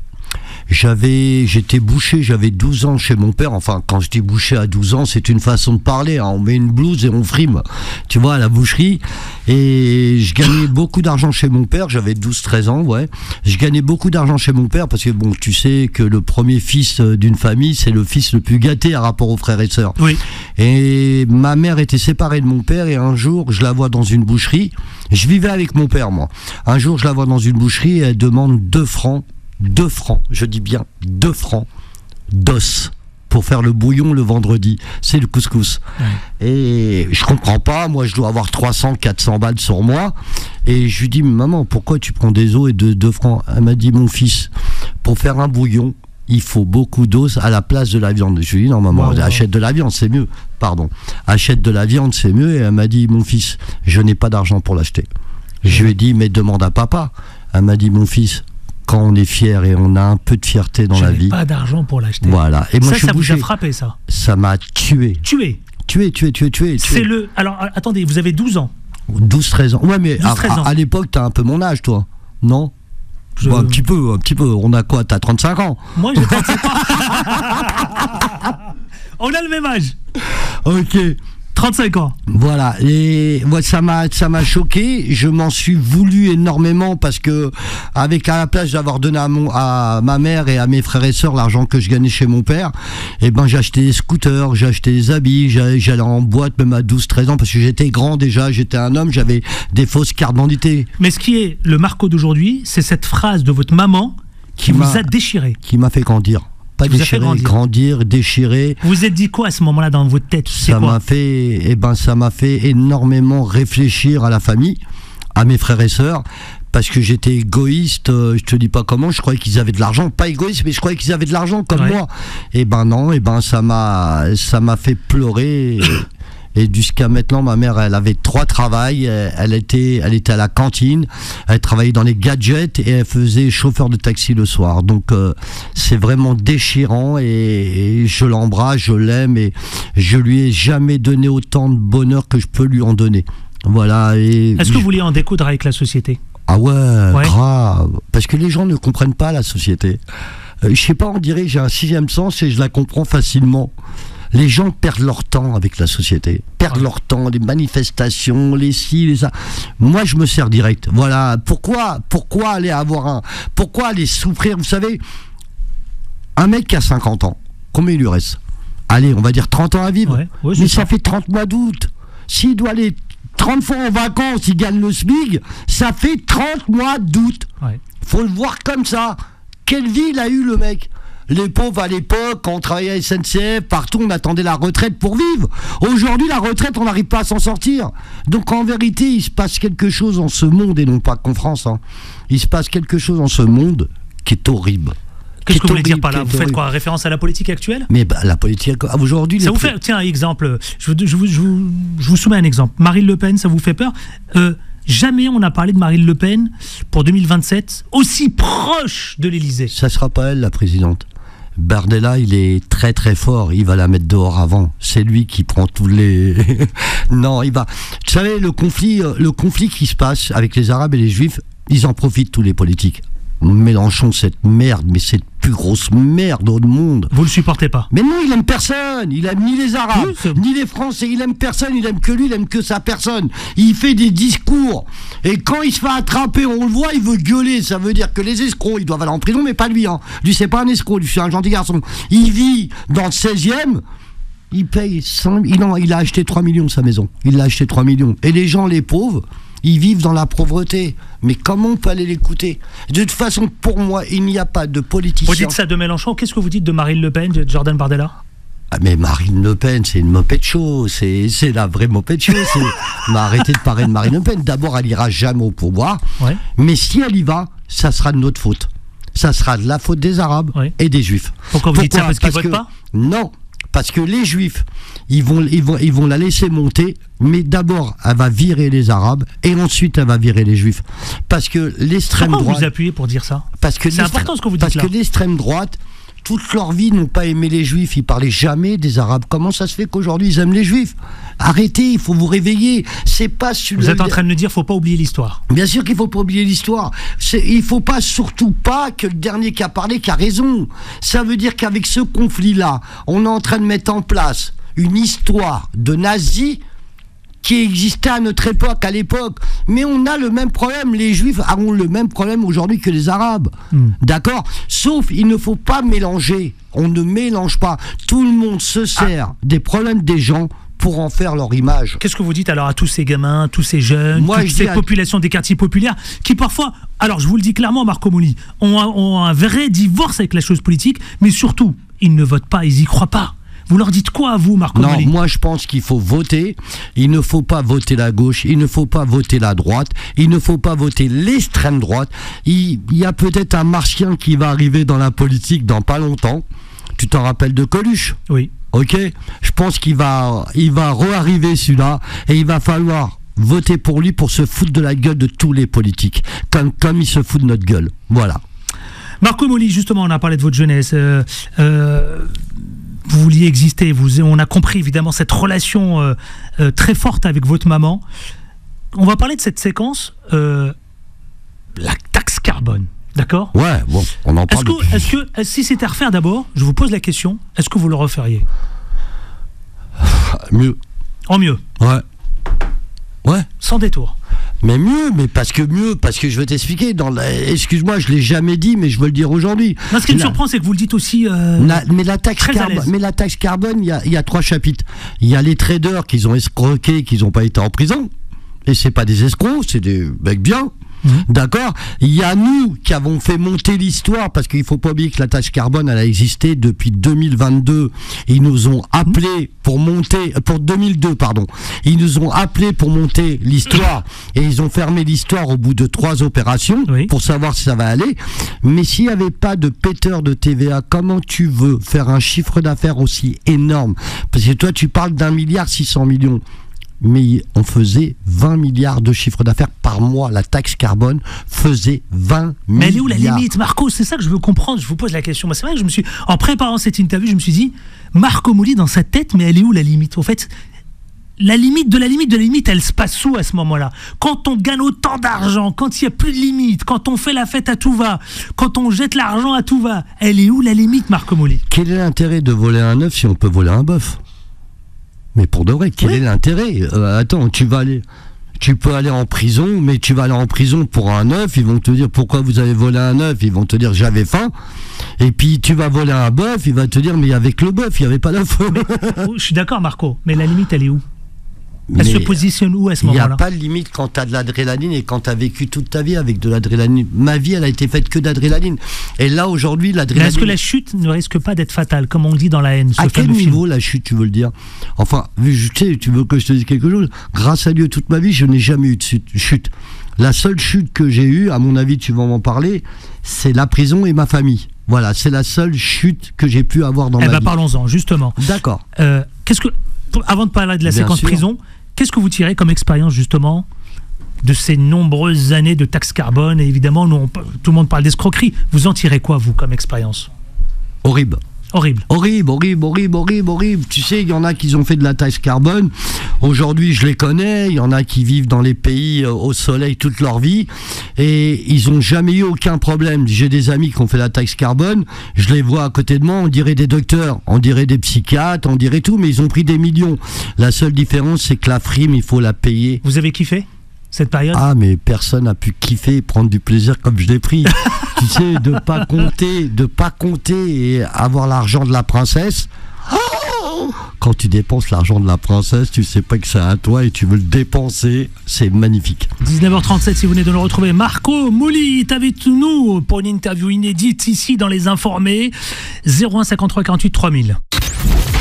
J'étais bouché, j'avais 12 ans chez mon père. Enfin, quand je dis bouché à 12 ans, c'est une façon de parler, hein. On met une blouse et on frime, tu vois, à la boucherie. Et je gagnais beaucoup d'argent chez mon père. J'avais 12-13 ans, ouais. Je gagnais beaucoup d'argent chez mon père parce que, bon, tu sais que le premier fils d'une famille, c'est le fils le plus gâté à rapport aux frères et sœurs. Oui. Et ma mère était séparée de mon père et un jour, je la vois dans une boucherie. Je vivais avec mon père, moi. Un jour, je la vois dans une boucherie et elle demande 2 francs. 2 francs, je dis bien 2 francs d'os pour faire le bouillon le vendredi, c'est le couscous. Ouais. Et je comprends pas, moi je dois avoir 300, 400 balles sur moi. Et je lui dis, maman, pourquoi tu prends des os et 2 francs? Elle m'a dit, mon fils, pour faire un bouillon, il faut beaucoup d'os à la place de la viande. Je lui dis, non maman, ouais, achète de la viande, c'est mieux. Pardon, achète de la viande, c'est mieux. Et elle m'a dit, mon fils, je n'ai pas d'argent pour l'acheter. Ouais. Je lui ai dit, mais demande à papa. Elle m'a dit, mon fils, quand on est fier et on a un peu de fierté dans la vie, pas d'argent pour l'acheter. Voilà. Et moi, ça vous a frappé, ça? Ça m'a tué. Tué. C'est le... Alors, attendez, vous avez 12 ans. 12-13 ans. Ouais, mais 12, à l'époque, t'as un peu mon âge, toi. Non? Bon, un petit peu. On a quoi? T'as 35 ans. Moi, j'ai 35 ans. On a le même âge. Ok. 35 ans. Voilà, et ouais, ça m'a choqué, je m'en suis voulu énormément parce que avec, à la place d'avoir donné à ma mère et à mes frères et sœurs l'argent que je gagnais chez mon père, et ben j'ai acheté des scooters, j'ai acheté des habits, j'allais en boîte même à 12-13 ans parce que j'étais grand déjà, j'étais un homme, j'avais des fausses cartes d'identité. Mais ce qui est le Marco d'aujourd'hui, c'est cette phrase de votre maman qui vous a déchiré. Qui m'a fait grandir. Pas déchiré, grandir, déchiré. Vous vous êtes dit quoi à ce moment-là dans votre tête? Ça m'a fait, ça m'a fait énormément réfléchir à la famille, à mes frères et sœurs, parce que j'étais égoïste, je te dis pas comment, je croyais qu'ils avaient de l'argent, pas égoïste, mais je croyais qu'ils avaient de l'argent comme moi. Et ben non, et ben ça m'a fait pleurer. Et jusqu'à maintenant, ma mère, elle avait 3 travails. Elle était à la cantine, elle travaillait dans les gadgets et elle faisait chauffeur de taxi le soir. Donc, c'est vraiment déchirant et je l'embrasse, je l'aime et je lui ai jamais donné autant de bonheur que je peux lui en donner. Voilà. Est-ce que vous vouliez en découdre avec la société? Ah ouais, grave. Parce que les gens ne comprennent pas la société. Je sais pas, on dirait, j'ai un 6e sens et je la comprends facilement. Les gens perdent leur temps avec la société, perdent leur temps, les manifestations, les ci, les ça. Moi, je me sers direct. Voilà. Pourquoi aller avoir pourquoi aller souffrir? Vous savez, un mec qui a 50 ans, combien il lui reste? Allez, on va dire 30 ans à vivre. Ouais, ouais, mais ça fait 30 mois d'août. S'il doit aller 30 fois en vacances, il gagne le SMIG, ça fait 30 mois d'août. Ouais. Faut le voir comme ça. Quelle vie il a eu, le mec? Les pauvres à l'époque, quand on travaillait à SNCF, partout on attendait la retraite pour vivre. Aujourd'hui la retraite, on n'arrive pas à s'en sortir. Donc en vérité, il se passe quelque chose dans ce monde, et non pas qu'en France, hein. Il se passe quelque chose dans ce monde qui est horrible. Qu'est-ce que vous voulez dire par là? Vous faites quoi? Référence à la politique actuelle? Mais bah, la politique aujourd'hui... Ça vous fait... Tiens, exemple, je vous soumets un exemple. Marine Le Pen, ça vous fait peur? Jamais on a parlé de Marine Le Pen pour 2027, aussi proche de l'Elysée. Ça sera pas elle, la présidente. Bardella, il est très très fort, il va la mettre dehors avant. C'est lui qui prend tous les... Non, il va... Vous savez, le conflit qui se passe avec les Arabes et les Juifs, ils en profitent tous les politiques. Mélenchon, cette merde, mais cette plus grosse merde au monde. Vous le supportez pas? Mais non, il aime personne, il aime ni les Arabes, ni les Français, il aime personne, il aime que lui, il aime que sa personne. Il fait des discours, et quand il se fait attraper, on le voit, il veut gueuler, ça veut dire que les escrocs, ils doivent aller en prison, mais pas lui, hein. Lui, c'est pas un escroc, lui, c'est un gentil garçon. Il vit dans le 16e, il paye 5... Non, il a acheté 3 millions, sa maison. Il l'a acheté 3 millions. Et les gens, les pauvres... Ils vivent dans la pauvreté. Mais comment on peut aller l'écouter? De toute façon, pour moi, il n'y a pas de politicien. Vous dites ça de Mélenchon. Qu'est-ce que vous dites de Marine Le Pen, de Jordan Bardella? Ah mais Marine Le Pen, c'est une mopette chaude. C'est la vraie mopette chaude. Arrêtez de parler de Marine Le Pen. D'abord, elle n'ira jamais au pouvoir. Ouais. Mais si elle y va, ça sera de notre faute. Ça sera de la faute des Arabes et des Juifs. Pourquoi vous dites ça? Parce qu'ils ne votent pas? Non. parce que les Juifs, ils vont la laisser monter, mais d'abord, elle va virer les Arabes, et ensuite, elle va virer les Juifs. Parce que l'extrême droite... Pourquoi vous appuyez pour dire ça ? C'est important ce que vous dites là. Parce que l'extrême droite... Toute leur vie n'ont pas aimé les Juifs, ils parlaient jamais des Arabes. Comment ça se fait qu'aujourd'hui ils aiment les Juifs ? Arrêtez, il faut vous réveiller. C'est pas sur vous êtes en train de me dire, faut pas oublier l'histoire. Bien sûr qu'il faut pas oublier l'histoire. Il faut pas surtout pas que le dernier qui a parlé qui a raison. Ça veut dire qu'avec ce conflit-là, on est en train de mettre en place une histoire de nazis qui existait à notre époque, à l'époque. Mais on a le même problème, les Juifs ont le même problème aujourd'hui que les Arabes. D'accord ? Sauf, il ne faut pas mélanger. On ne mélange pas. Tout le monde se sert des problèmes des gens pour en faire leur image. Qu'est-ce que vous dites alors à tous ces gamins, tous ces jeunes, toutes ces populations des quartiers populaires qui parfois, alors je vous le dis clairement Marco Mouly, ont un vrai divorce avec la chose politique, mais surtout, ils ne votent pas, ils n'y croient pas. Vous leur dites quoi à vous, Marco Mouly ? Non, moi je pense qu'il faut voter. Il ne faut pas voter la gauche, il ne faut pas voter la droite, il ne faut pas voter l'extrême droite. Il y a peut-être un martien qui va arriver dans la politique dans pas longtemps. Tu t'en rappelles de Coluche ? Oui. Ok ? Je pense qu'il va re-arriver celui-là et il va falloir voter pour lui pour se foutre de la gueule de tous les politiques. Comme ils se foutent de notre gueule. Voilà. Marco Mouly, justement, on a parlé de votre jeunesse. Vous vouliez exister, on a compris évidemment cette relation très forte avec votre maman. On va parler de cette séquence, la taxe carbone, d'accord ? Ouais, bon, on en parle. Est-ce que si c'était à refaire d'abord, je vous pose la question, est-ce que vous le referiez ? Mieux. En mieux ? Ouais. Ouais. Sans détour. Mais mieux, parce que je veux t'expliquer. Excuse-moi, je l'ai jamais dit, mais je veux le dire aujourd'hui. Ce qui me surprend, c'est que vous le dites aussi. Mais la taxe carbone, il y a trois chapitres. Il y a les traders qu'ils ont escroqués, qu'ils n'ont pas été en prison. Et c'est pas des escrocs, c'est des mecs bien. D'accord ? Il y a nous qui avons fait monter l'histoire, parce qu'il ne faut pas oublier que la taxe carbone, elle a existé depuis 2022. Ils nous ont appelés pour monter, pour 2002, pardon. Ils nous ont appelés pour monter l'histoire, et ils ont fermé l'histoire au bout de 3 opérations, pour savoir si ça va aller. Mais s'il n'y avait pas de péteur de TVA, comment tu veux faire un chiffre d'affaires aussi énorme ? Parce que toi, tu parles d'1,6 milliard. Mais on faisait 20 milliards de chiffre d'affaires par mois. La taxe carbone faisait 20 milliards. Mais elle est où la limite, Marco ? C'est ça que je veux comprendre. Je vous pose la question. C'est vrai que en préparant cette interview, je me suis dit, Marco Mouly dans sa tête, mais elle est où la limite ? En fait, la limite de la limite de la limite, elle se passe où à ce moment-là ? Quand on gagne autant d'argent, quand il n'y a plus de limite, quand on fait la fête à tout va, quand on jette l'argent à tout va, elle est où la limite, Marco Mouly ? Quel est l'intérêt de voler un œuf si on peut voler un bœuf ? Mais pour de vrai, quel est l'intérêt ? Attends, tu peux aller en prison, mais tu vas aller en prison pour un œuf. Ils vont te dire pourquoi vous avez volé un œuf. Ils vont te dire j'avais faim. Et puis tu vas voler un bœuf. Il va te dire mais avec le bœuf, il n'y avait pas d'œuf. Je suis d'accord, Marco. Mais la limite, elle est où ? Elle se positionne où à ce moment-là ? Il n'y a pas de limite quand tu as de l'adrénaline et quand tu as vécu toute ta vie avec de l'adrénaline. Ma vie, elle a été faite que d'adrénaline. Et là, aujourd'hui, l'adrénaline... Est-ce que la chute ne risque pas d'être fatale, comme on dit dans La Haine ? À quel niveau la chute, tu veux le dire ? Enfin, tu veux que je te dise quelque chose ? Grâce à Dieu, toute ma vie, je n'ai jamais eu de chute. La seule chute que j'ai eue, à mon avis, tu vas m'en parler, c'est la prison et ma famille. Voilà, c'est la seule chute que j'ai pu avoir dans ma vie. Eh bien, parlons-en, justement. D'accord. Avant de parler de la séquence prison, qu'est-ce que vous tirez comme expérience justement de ces nombreuses années de taxe carbone ? Et évidemment, tout le monde parle d'escroquerie. Vous en tirez quoi, vous, comme expérience ? Horrible. Horrible. Horrible, horrible, horrible, horrible, horrible. Tu sais, il y en a qui ont fait de la taxe carbone. Aujourd'hui, je les connais. Il y en a qui vivent dans les pays au soleil toute leur vie. Et ils n'ont jamais eu aucun problème. J'ai des amis qui ont fait la taxe carbone. Je les vois à côté de moi. On dirait des docteurs, on dirait des psychiatres, on dirait tout. Mais ils ont pris des millions. La seule différence, c'est que la frime, il faut la payer. Vous avez kiffé ? Cette période ? Ah, mais personne n'a pu kiffer et prendre du plaisir comme je l'ai pris. Tu sais, de pas compter et avoir l'argent de la princesse. Quand tu dépenses l'argent de la princesse, tu sais pas que c'est à toi et tu veux le dépenser. C'est magnifique. 19h37, si vous venez de nous retrouver, Marco Mouly est avec nous pour une interview inédite ici dans Les Informés. 01 53 48 3000.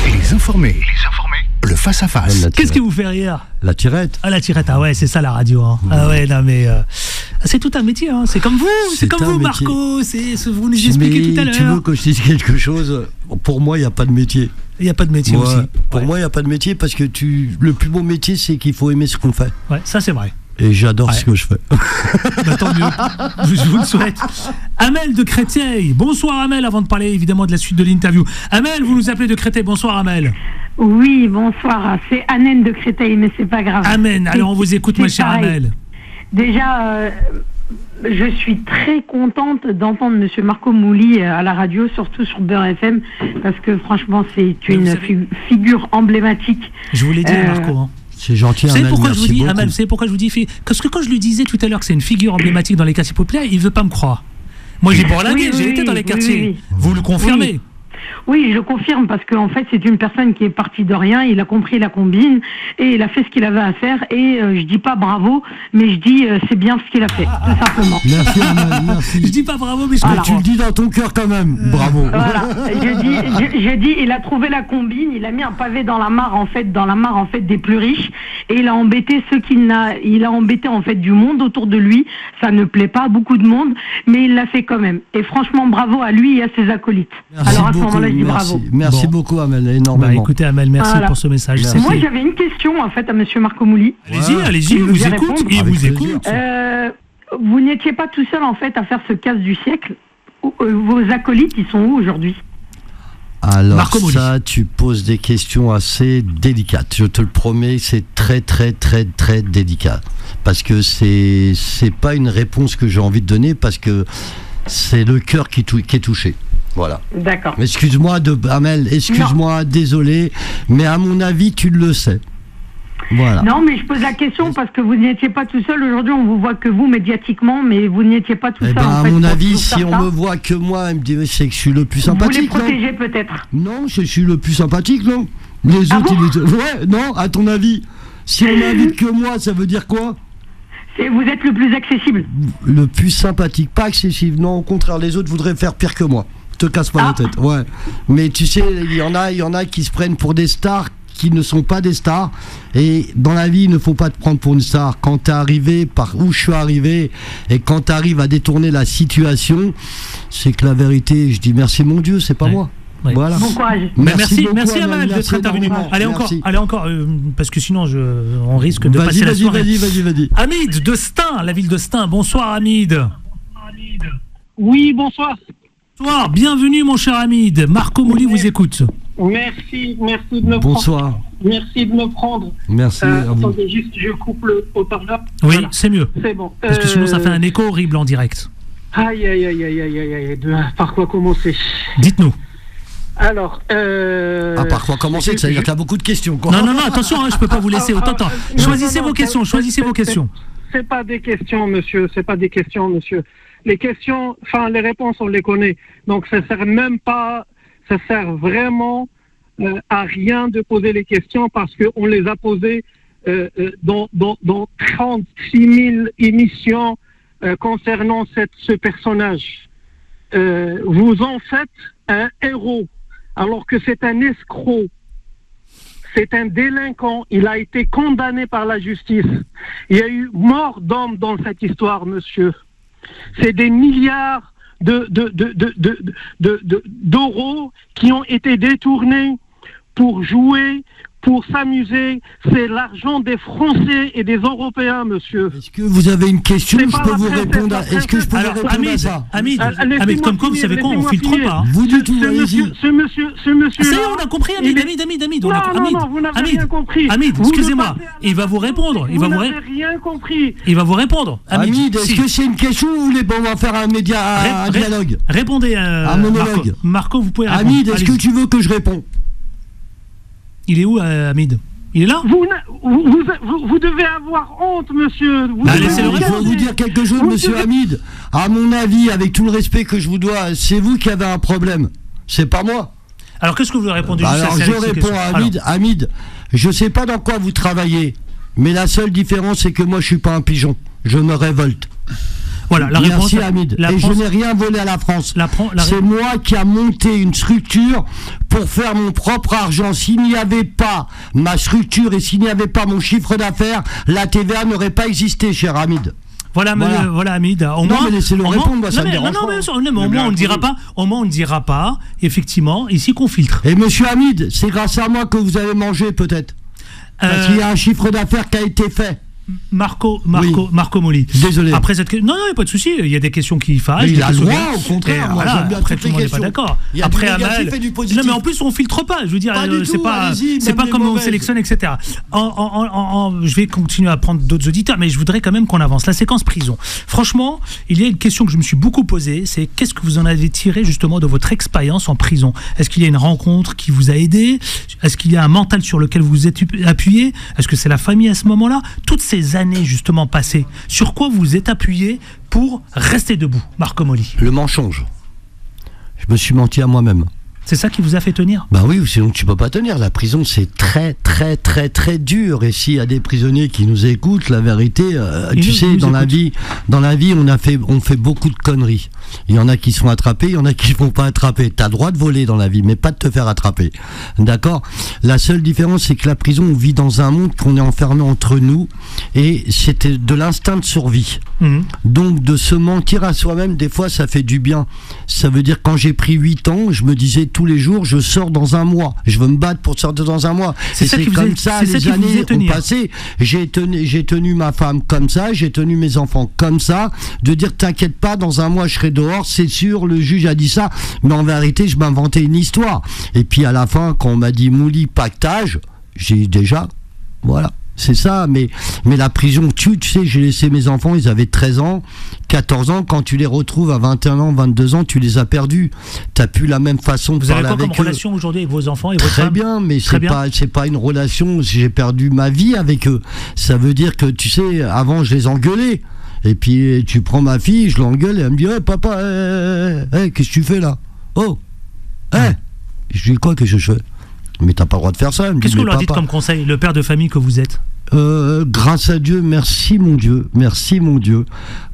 Les Informés. Le face-à-face. Qu'est-ce qui vous fait rire ? La tirette. Ah, la tirette, ah ouais, c'est ça la radio. Hein. Ouais. Ah ouais, non mais... c'est tout un métier, hein. C'est comme vous, Marco. Vous nous expliquez tout à l'heure. Tu veux que je dise quelque chose ? Pour moi, il n'y a pas de métier. Il n'y a pas de métier aussi. Pour moi, il n'y a pas de métier parce que le plus beau métier, c'est qu'il faut aimer ce qu'on fait. Ouais, ça c'est vrai. Et j'adore ce que je fais. Bah, tant mieux. Je vous le souhaite. Amel de Créteil. Bonsoir Amel, avant de parler évidemment de la suite de l'interview. Amel, vous nous appelez de Créteil. Bonsoir Amel. Oui, bonsoir. C'est Amen de Créteil, mais c'est pas grave. Amen. Alors on vous écoute, ma chère Amel. Déjà, je suis très contente d'entendre Monsieur Marco Mouly à la radio, surtout sur Beur FM, parce que franchement, c'est une figure emblématique. Je vous l'ai dit, Marco. Hein. C'est gentil, Amel, merci beaucoup. Amel, vous savez pourquoi je vous dis, parce que quand je lui disais tout à l'heure que c'est une figure emblématique dans les quartiers populaires, il ne veut pas me croire. Moi, j'ai borlé, j'ai été dans les quartiers. Vous le confirmez? Oui, je le confirme, parce qu'en fait, c'est une personne qui est partie de rien, il a compris la combine, et il a fait ce qu'il avait à faire, et je dis pas bravo, mais je dis c'est bien ce qu'il a fait, tout simplement. Merci, Amel, merci. Je dis pas bravo, mais tu le dis dans ton cœur quand même, bravo. Voilà, je dis, il a trouvé la combine, il a mis un pavé dans la mare, en fait, des plus riches, et il a embêté ceux qu'il n'a... Il a embêté, en fait, du monde autour de lui, ça ne plaît pas à beaucoup de monde, mais il l'a fait quand même. Et franchement, bravo à lui et à ses acolytes. Merci. Alors, à ce moment-là, merci beaucoup, Amel, énormément. Bah, écoutez, Amel, merci pour ce message. Moi, j'avais une question, en fait, à M. Marco Mouly. Allez-y, allez-y, il vous écoute. Il vous écoute. Vous n'étiez pas tout seul, en fait, à faire ce casse du siècle. Vos acolytes, ils sont où aujourd'hui? Alors Marco Mouly, tu poses des questions assez délicates. Je te le promets, c'est très, très, très, très délicat. Parce que c'est pas une réponse que j'ai envie de donner, parce que c'est le cœur qui est touché. Voilà. D'accord. Excuse-moi, Amel, excuse-moi, désolé, mais à mon avis, tu le sais. Voilà. Non, mais je pose la question parce que vous n'y étiez pas tout seul. Aujourd'hui, on vous voit que vous médiatiquement, mais vous n'y étiez pas tout seul. À mon avis, si on me voit que moi, elle me dit c'est que je suis le plus sympathique. Vous les protégez peut-être? Non, je suis le plus sympathique, non. Les autres, ils les... Ouais, non, à ton avis, si on m'invite que moi, ça veut dire quoi? Vous êtes le plus accessible. Le plus sympathique, pas accessible, non, au contraire, les autres voudraient faire pire que moi. Te casse pas la tête, ouais. Mais tu sais, il y en a qui se prennent pour des stars qui ne sont pas des stars. Et dans la vie, il ne faut pas te prendre pour une star. Quand t'es arrivé par où je suis arrivé et quand t'arrives à détourner la situation, c'est que la vérité, je dis merci mon Dieu, c'est pas moi. Oui. Voilà. Bon courage. Merci à Amel d'être intervenu. Allez encore, parce que sinon on risque de passer la soirée. Vas-y. Hamid de Stains, la ville de Stains. Bonsoir Hamid. Oui, bonsoir. Bonsoir, bienvenue mon cher Hamid. Marco Mouly vous écoute. Merci de me prendre. Bonsoir. Merci de me prendre. Merci. Attendez, juste, je coupe le haut-parleur. Oui, voilà. C'est mieux. C'est bon. Parce que sinon, ça fait un écho horrible en direct. Aïe. Par quoi commencer? Dites-nous. Alors, par quoi commencer? Ça veut dire qu'il y a beaucoup de questions, quoi. Non, attention, je peux pas vous laisser autant. Choisissez vos questions, C'est pas des questions, monsieur. Les questions, enfin les réponses, on les connaît. Donc ça sert même pas, ça sert vraiment à rien de poser les questions parce qu'on les a posées dans 36 000 émissions concernant ce personnage. Vous en faites un héros, alors que c'est un escroc. C'est un délinquant, il a été condamné par la justice. Il y a eu mort d'homme dans cette histoire, monsieur. C'est des milliards d'euros qui ont été détournés pour jouer, pour s'amuser. C'est l'argent des Français et des Européens, monsieur. Est-ce que vous avez une question? Je peux vous répondre à... Est-ce que je peux vous répondre à ça? Hamid, comme vous savez quoi, on filtre pas. Vous dites tout, allez-y. Ce monsieur... Ça y est, on a compris, Hamid. Non, vous n'avez rien compris. Hamid, excusez-moi, il va vous répondre. Vous n'avez rien compris. Il va vous répondre. Hamid, est-ce que c'est une question ou vous voulez faire un dialogue? Répondez à monologue. Marco, vous pouvez répondre. Hamid, est-ce que tu veux que je réponde? Il est où, Hamid? Il est là? Vous devez avoir honte, monsieur. Il faut vous dire quelque chose, monsieur Hamid. À mon avis, avec tout le respect que je vous dois, c'est vous qui avez un problème. C'est pas moi. Alors, qu'est-ce que vous répondez? Alors, je réponds à Hamid. Hamid, je sais pas dans quoi vous travaillez, mais la seule différence, c'est que moi, je suis pas un pigeon. Je me révolte. Voilà, la réponse. Merci Hamid. Et je n'ai rien volé à la France. C'est moi qui a monté une structure pour faire mon propre argent. S'il n'y avait pas ma structure et s'il n'y avait pas mon chiffre d'affaires, la TVA n'aurait pas existé, cher Hamid. Voilà, Hamid. Au moins, laissez-le répondre, ça me dérange. Non, mais au moins, on ne dira pas. Au moins, on ne dira pas, effectivement, ici qu'on filtre. Et monsieur Hamid, c'est grâce à moi que vous avez mangé, peut-être. Parce qu'il y a un chiffre d'affaires qui a été fait. Marco Mouly. Désolé. Après cette question, non, pas de souci. Il y a des questions qui fâchent. Il a le droit, au contraire. Moi, voilà, après, tout le monde n'est pas d'accord. Après, Amel. Non, mais en plus, on filtre pas. Je veux dire, c'est pas comme on sélectionne, etc. Je vais continuer à prendre d'autres auditeurs, mais je voudrais quand même qu'on avance. La séquence prison. Franchement, il y a une question que je me suis beaucoup posée. C'est qu'est-ce que vous en avez tiré justement de votre expérience en prison? Est-ce qu'il y a une rencontre qui vous a aidé? Est-ce qu'il y a un mental sur lequel vous vous êtes appuyé? Est-ce que c'est la famille à ce moment-là? Toutes ces années justement passées, sur quoi vous êtes appuyé pour rester debout, Marco Mouly? Le mensonge. Je me suis menti à moi-même. C'est ça qui vous a fait tenir? Ben oui, sinon tu peux pas tenir. La prison, c'est très, très, très, très dur. Et s'il y a des prisonniers qui nous écoutent, la vérité, tu sais, dans la vie, on fait beaucoup de conneries. Il y en a qui sont attrapés, il y en a qui ne vont pas attraper. T'as le droit de voler dans la vie, mais pas de te faire attraper. D'accord? La seule différence, c'est que la prison, on vit dans un monde qu'on est enfermé entre nous, et c'était de l'instinct de survie. Mmh. Donc, de se mentir à soi-même, des fois, ça fait du bien. Ça veut dire, quand j'ai pris 8 ans, je me disais, tous les jours, je sors dans un mois. Je veux me battre pour sortir dans un mois. C'est comme ça, les années ont passé. J'ai tenu ma femme comme ça, j'ai tenu mes enfants comme ça, de dire, t'inquiète pas, dans un mois, je serai dehors, c'est sûr, le juge a dit ça, mais en vérité, je m'inventais une histoire. Et puis, à la fin, quand on m'a dit, Mouly, pactage, j'ai dit déjà, voilà. C'est ça, mais la prison tue, tu sais, j'ai laissé mes enfants, ils avaient 13 ans, 14 ans, quand tu les retrouves à 21 ans, 22 ans, tu les as perdus. T'as plus la même façon de parler avec eux. Vous avez quoi comme relation aujourd'hui avec vos enfants et votre femme ? Très bien, mais c'est pas une relation, j'ai perdu ma vie avec eux. Ça veut dire que, tu sais, avant je les engueulais, et puis tu prends ma fille, je l'engueule, et elle me dit, hey, papa, qu'est-ce que tu fais là ? Oh, je dis quoi que je fais ? Mais t'as pas le droit de faire ça. Qu'est-ce que vous leur dites comme conseil, le père de famille que vous êtes? Grâce à Dieu, merci mon Dieu.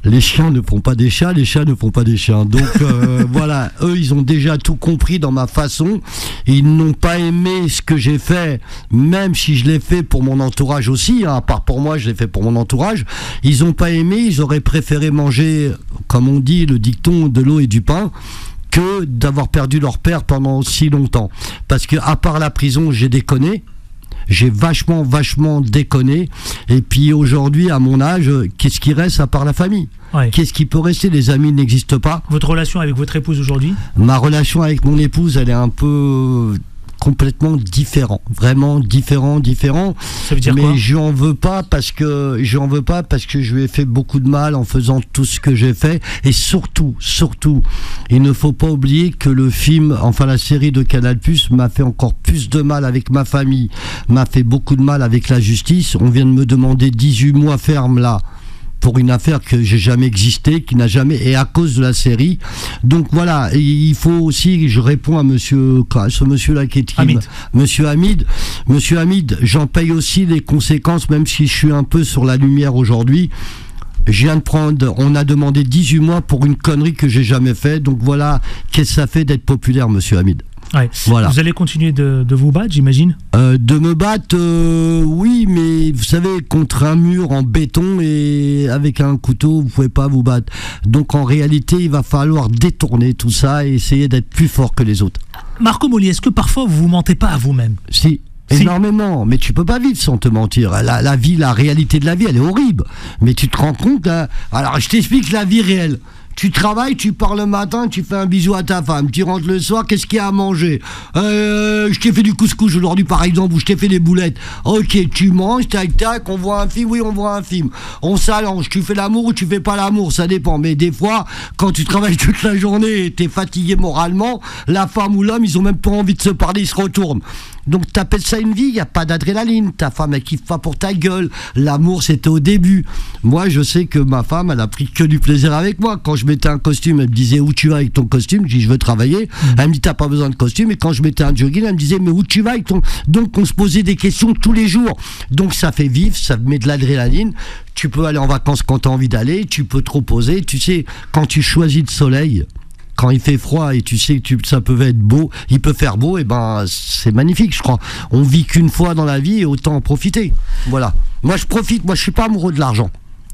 Les chiens ne font pas des chats, les chats ne font pas des chiens. Donc voilà, eux ils ont déjà tout compris dans ma façon. Ils n'ont pas aimé ce que j'ai fait, même si je l'ai fait pour mon entourage aussi, hein, à part pour moi, je l'ai fait pour mon entourage. Ils n'ont pas aimé, ils auraient préféré manger, comme on dit, le dicton de l'eau et du pain, que d'avoir perdu leur père pendant si longtemps. Parce que, à part la prison, j'ai déconné. J'ai vachement déconné. Et puis aujourd'hui, à mon âge, qu'est-ce qui reste à part la famille ? Ouais. Qu'est-ce qui peut rester ? Les amis n'existent pas. Votre relation avec votre épouse aujourd'hui ? Ma relation avec mon épouse, elle est un peu... complètement différent, vraiment différent. Ça veut dire mais quoi? Je n'en veux pas parce que je lui ai fait beaucoup de mal en faisant tout ce que j'ai fait. Et surtout, il ne faut pas oublier que le film, enfin la série de Canal+ m'a fait encore plus de mal avec ma famille, m'a fait beaucoup de mal avec la justice. On vient de me demander 18 mois ferme là, pour une affaire que j'ai jamais existé, qui n'a jamais, et à cause de la série. Donc voilà, il faut aussi, je réponds à ce monsieur-là qui est Hamid. Monsieur Hamid, j'en paye aussi les conséquences, même si je suis un peu sur la lumière aujourd'hui. Je viens de prendre, on a demandé 18 mois pour une connerie que j'ai jamais fait, donc voilà, qu'est-ce que ça fait d'être populaire, monsieur Hamid? Ouais. Voilà. Vous allez continuer de vous battre, j'imagine ? De me battre, oui, mais vous savez, contre un mur en béton et avec un couteau, vous pouvez pas vous battre. Donc en réalité, il va falloir détourner tout ça et essayer d'être plus fort que les autres. Marco Mouly, est-ce que parfois vous vous mentez pas à vous-même ? Si. Énormément, mais tu peux pas vivre sans te mentir. La vie, la réalité de la vie, elle est horrible. Mais tu te rends compte, hein ? Alors je t'explique la vie réelle. Tu travailles, tu pars le matin, tu fais un bisou à ta femme, tu rentres le soir, qu'est-ce qu'il y a à manger ? Je t'ai fait du couscous aujourd'hui par exemple, ou je t'ai fait des boulettes. Ok, tu manges, tac, on voit un film, oui on voit un film. On s'allonge, tu fais l'amour ou tu fais pas l'amour, ça dépend. Mais des fois, quand tu travailles toute la journée et t'es fatigué moralement, la femme ou l'homme, ils ont même pas envie de se parler, ils se retournent. Donc t'appelles ça une vie, il n'y a pas d'adrénaline, ta femme elle kiffe pas pour ta gueule, l'amour c'était au début. Moi je sais que ma femme elle a pris que du plaisir avec moi, quand je mettais un costume elle me disait où tu vas avec ton costume, je dis je veux travailler, elle me dit t'as pas besoin de costume, et quand je mettais un jogging elle me disait mais où tu vas avec ton... Donc on se posait des questions tous les jours, donc ça fait vivre, ça met de l'adrénaline, tu peux aller en vacances quand t'as envie d'aller, tu peux te reposer, tu sais quand tu choisis le soleil... Quand il fait froid et tu sais que ça peut être beau, il peut faire beau, et ben c'est magnifique, je crois. On vit qu'une fois dans la vie et autant en profiter. Voilà. Moi je profite, moi je suis pas amoureux de l'argent.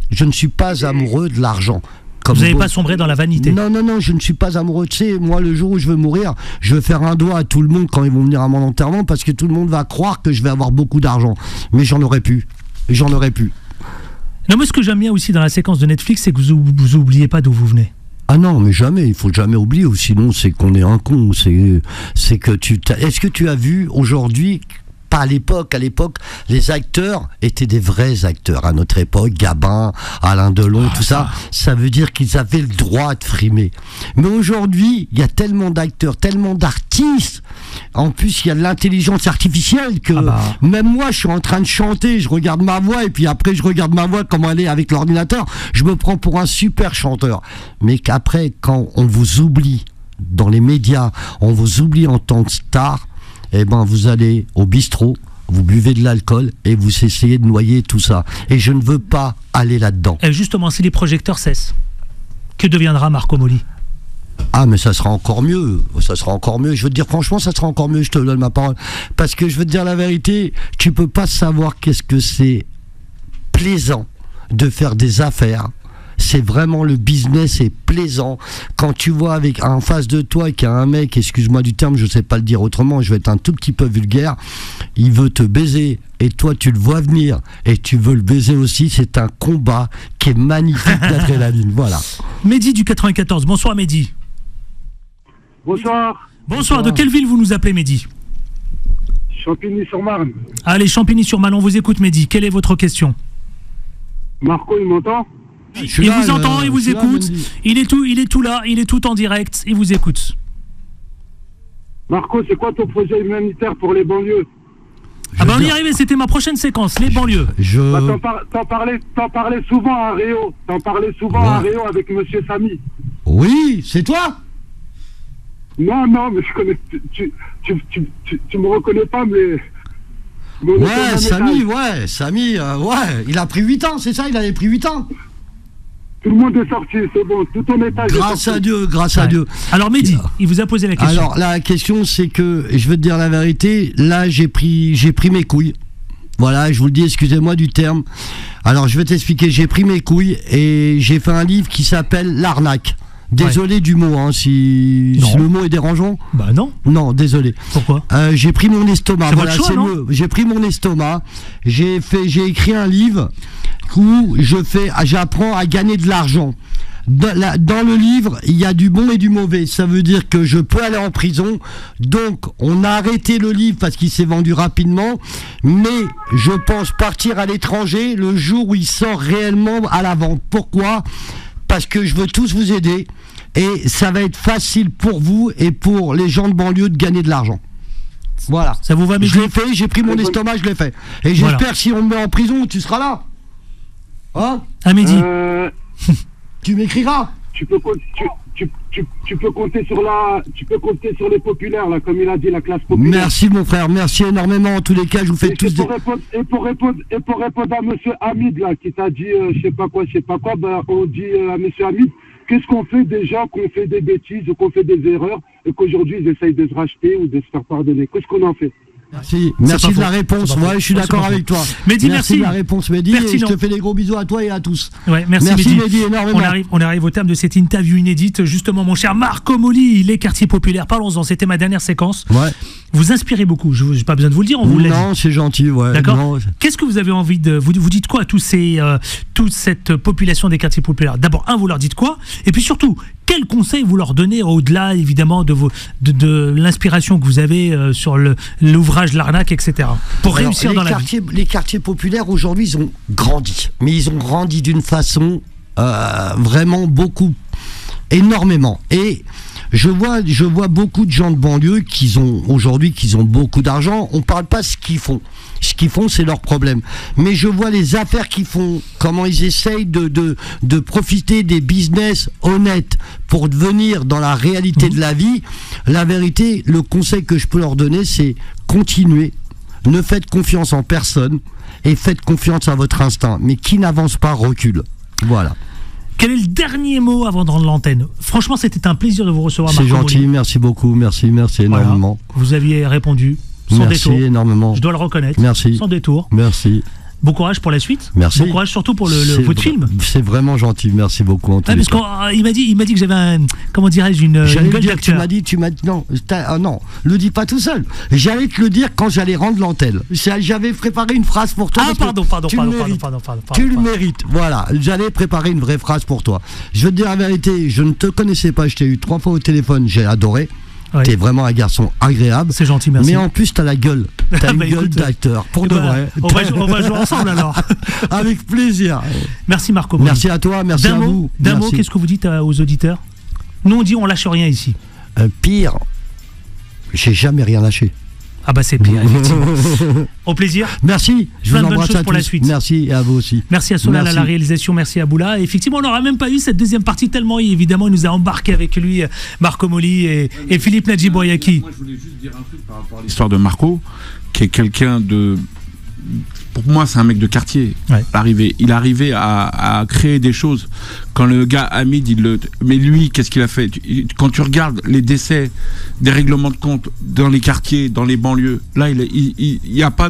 je ne suis pas amoureux de l'argent. Vous n'avez pas sombré dans la vanité. Non, non, non, je ne suis pas amoureux. Tu sais, moi, le jour où je veux mourir, je vais faire un doigt à tout le monde quand ils vont venir à mon enterrement, parce que tout le monde va croire que je vais avoir beaucoup d'argent. Mais j'en aurais pu. J'en aurais pu. Non, mais ce que j'aime bien aussi dans la séquence de Netflix, c'est que vous oubliez pas d'où vous venez. Ah non, mais jamais, il faut jamais oublier, sinon c'est qu'on est un con, c'est que tu... Est-ce que tu as vu aujourd'hui, pas à l'époque, les acteurs étaient des vrais acteurs, à notre époque, Gabin, Alain Delon, tout ça, ça veut dire qu'ils avaient le droit de frimer. Mais aujourd'hui, il y a tellement d'acteurs, tellement d'artistes, en plus il y a de l'intelligence artificielle que même moi je suis en train de chanter, je regarde ma voix et puis après je regarde ma voix comment elle est avec l'ordinateur, je me prends pour un super chanteur. Mais qu'après, quand on vous oublie dans les médias, on vous oublie en tant que star, eh ben vous allez au bistrot, vous buvez de l'alcool et vous essayez de noyer tout ça. Et je ne veux pas aller là-dedans. Et justement, si les projecteurs cessent, que deviendra Marco Mouly ? Ah mais ça sera encore mieux, ça sera encore mieux, je veux te dire franchement ça sera encore mieux, je te donne ma parole. Parce que je veux te dire la vérité, tu peux pas savoir qu'est-ce que c'est plaisant de faire des affaires. C'est vraiment le business, est plaisant. Quand tu vois avec en face de toi qu'il y a un mec, excuse-moi du terme, je sais pas le dire autrement, je vais être un tout petit peu vulgaire, il veut te baiser et toi tu le vois venir et tu veux le baiser aussi, c'est un combat qui est magnifique d'adrénaline, voilà. Mehdi du 94, bonsoir Mehdi. Bonsoir. Bonsoir, de quelle ville vous nous appelez Mehdi ? Champigny-sur-Marne. Allez, Champigny-sur-Marne, on vous écoute Mehdi, quelle est votre question ? Marco, il m'entend ? Il vous entend, il vous écoute, il est tout là, il est tout en direct, il vous écoute. Marco, c'est quoi ton projet humanitaire pour les banlieues ? Ah ben on y arrivait, c'était ma prochaine séquence, les banlieues. T'en parlais souvent à Réo avec Monsieur Samy. Oui, c'est toi ? Non, non, mais je connais, tu me reconnais pas, mais... Ouais, Samy, il a pris 8 ans, c'est ça, il avait pris 8 ans. Tout le monde est sorti, c'est bon, tout ton étage est sorti. Grâce à Dieu, grâce à Dieu. Alors Mehdi, il vous a posé la question. Alors la question c'est que, je veux te dire la vérité, là j'ai pris mes couilles. Voilà, je vous le dis, excusez-moi du terme. Alors je vais t'expliquer, j'ai pris mes couilles et j'ai fait un livre qui s'appelle L'arnaque. Désolé du mot, hein, si le mot est dérangeant. Bah non. Non, désolé. Pourquoi ? J'ai pris mon estomac. Voilà, c'est mieux. J'ai pris mon estomac. J'ai écrit un livre où j'apprends à gagner de l'argent. Dans le livre, il y a du bon et du mauvais. Ça veut dire que je peux aller en prison. Donc, on a arrêté le livre parce qu'il s'est vendu rapidement. Mais je pense partir à l'étranger le jour où il sort réellement à la vente. Pourquoi ? Parce que je veux tous vous aider et ça va être facile pour vous et pour les gens de banlieue de gagner de l'argent. Voilà. Ça vous va, Mehdi ? Je l'ai fait, j'ai pris mon estomac, je l'ai fait. Et j'espère que si on me met en prison, tu seras là. Hein ? À Mehdi. Tu m'écriras. Tu peux compter sur les populaires, là, comme il a dit, la classe populaire. Merci mon frère, merci énormément. En tous les cas, je vous fais tous des... Et pour répondre à monsieur Hamid, là, qui t'a dit je sais pas quoi, bah, on dit à monsieur Hamid, qu'est-ce qu'on fait des gens qu'on fait des bêtises ou qu'on fait des erreurs et qu'aujourd'hui ils essayent de se racheter ou de se faire pardonner? Qu'est-ce qu'on en fait? Merci de la réponse, je suis d'accord avec toi. Mehdi, merci de la réponse, Mehdi, et je te fais des gros bisous à toi et à tous. Ouais, merci Mehdi, énormément. On arrive au terme de cette interview inédite. Justement, mon cher Marco Mouly, les quartiers populaires, parlons-en, c'était ma dernière séquence. Ouais. Vous inspirez beaucoup, je n'ai pas besoin de vous le dire, on vous l'a dit. Non, c'est gentil, ouais. D'accord. Qu'est-ce que vous avez envie de... Vous dites quoi à toute cette population des quartiers populaires? D'abord, vous leur dites quoi? Et puis surtout, quels conseils vous leur donnez, au-delà, évidemment, de l'inspiration que vous avez sur l'ouvrage L'Arnaque, etc. Pour réussir dans la vie. Les quartiers populaires, aujourd'hui, ils ont grandi. Mais ils ont grandi d'une façon vraiment beaucoup, énormément. Et... Je vois beaucoup de gens de banlieue qui ont beaucoup d'argent. On parle pas ce qu'ils font. Ce qu'ils font, c'est leur problème. Mais je vois les affaires qu'ils font, comment ils essayent de profiter des business honnêtes pour devenir dans la réalité de la vie. La vérité, le conseil que je peux leur donner, c'est continuer. Ne faites confiance en personne et faites confiance à votre instinct. Mais qui n'avance pas, recule. Voilà. Quel est le dernier mot avant de rendre l'antenne? Franchement, c'était un plaisir de vous recevoir, Marco. C'est gentil, merci beaucoup, merci énormément. Voilà, vous aviez répondu sans détour. Merci énormément. Je dois le reconnaître. Merci. Sans détour. Merci. Bon courage pour la suite. Merci. Bon courage surtout pour votre film. C'est vraiment gentil. Merci beaucoup. En parce qu'il m'a dit, que j'avais un, comment dirais-je, une gueule d'acteur. Tu m'as dit, non, le dis pas tout seul. J'allais te le dire quand j'allais rendre l'antenne. J'avais préparé une phrase pour toi. Ah pardon. Tu le mérites. Voilà, j'allais préparer une vraie phrase pour toi. Je veux te dire la vérité, je ne te connaissais pas. Je t'ai eu 3 fois au téléphone. J'ai adoré. Oui. T'es vraiment un garçon agréable. C'est gentil, merci. Mais en plus, t'as la gueule. T'as une gueule d'acteur, pour de vrai. On va jouer ensemble alors. Avec plaisir. Merci Marco. Merci à toi, merci à vous. D'un mot, qu'est-ce que vous dites aux auditeurs? Nous, on dit on lâche rien ici. Pire, j'ai jamais rien lâché. Ah bah c'est pire, effectivement. Au plaisir. Merci. Je vous embrasse à tous. Pour la suite. Merci à vous aussi. Merci à Solal à la réalisation, merci à Boula. Effectivement, on n'aura même pas eu cette deuxième partie tellement, évidemment, il nous a embarqué avec lui, Marco Mouly et Philippe Nadjiboyaki. Moi, je voulais juste dire un truc par rapport à l'histoire de Marco, qui est quelqu'un de... Pour moi, c'est un mec de quartier. Ouais. Il arrivait à créer des choses. Quand le gars Hamid, mais lui, qu'est-ce qu'il a fait? Quand tu regardes les décès, des règlements de compte dans les quartiers, dans les banlieues, là, il n'y a pas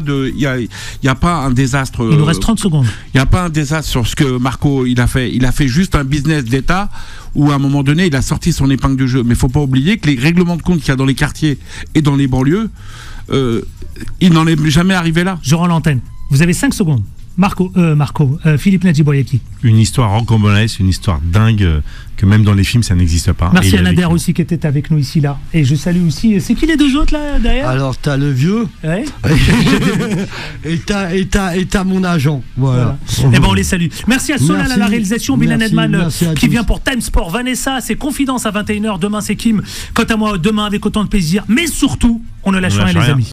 un désastre. Il nous reste 30 secondes. Il n'y a pas un désastre sur ce que Marco il a fait. Il a fait juste un business d'État où, à un moment donné, il a sorti son épingle du jeu. Mais il ne faut pas oublier que les règlements de compte qu'il y a dans les quartiers et dans les banlieues, il n'en est jamais arrivé là. Je rends l'antenne. Vous avez 5 secondes. Marco, Philippe Nadjiboyaki. Une histoire rocambolesque, une histoire dingue, que même dans les films, ça n'existe pas. Merci à Nader aussi qui était avec nous ici, là. Et je salue aussi... C'est qui les deux autres, là, derrière? Alors, t'as le vieux. Ouais. et t'as mon agent. Voilà. Et ben, on les salue. Merci à Solal à la réalisation, Milan Edman qui vient pour Time Sport. Vanessa, c'est Confidence à 21h. Demain, c'est Kim. Quant à moi, demain, avec autant de plaisir. Mais surtout, on ne lâche rien, les amis.